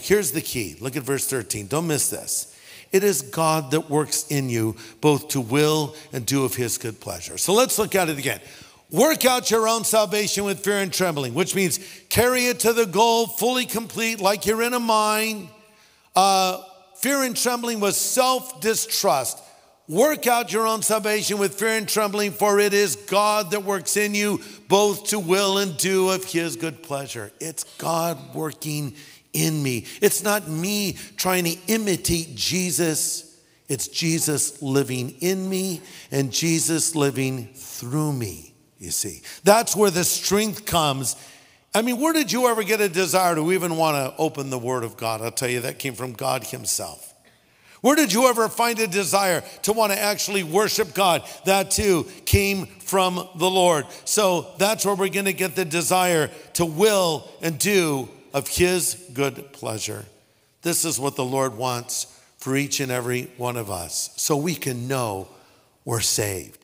Here's the key. Look at verse 13. Don't miss this. It is God that works in you both to will and do of his good pleasure. So let's look at it again. Work out your own salvation with fear and trembling, which means carry it to the goal, fully complete, like you're in a mine. Fear and trembling was self-distrust. Work out your own salvation with fear and trembling, for it is God that works in you both to will and do of his good pleasure. It's God working in me. It's not me trying to imitate Jesus. It's Jesus living in me and Jesus living through me, you see. That's where the strength comes. I mean, where did you ever get a desire to even want to open the Word of God? I'll tell you, that came from God himself. Where did you ever find a desire to want to actually worship God? That too came from the Lord. So that's where we're going to get the desire to will and do of his good pleasure. This is what the Lord wants for each and every one of us, so we can know we're saved.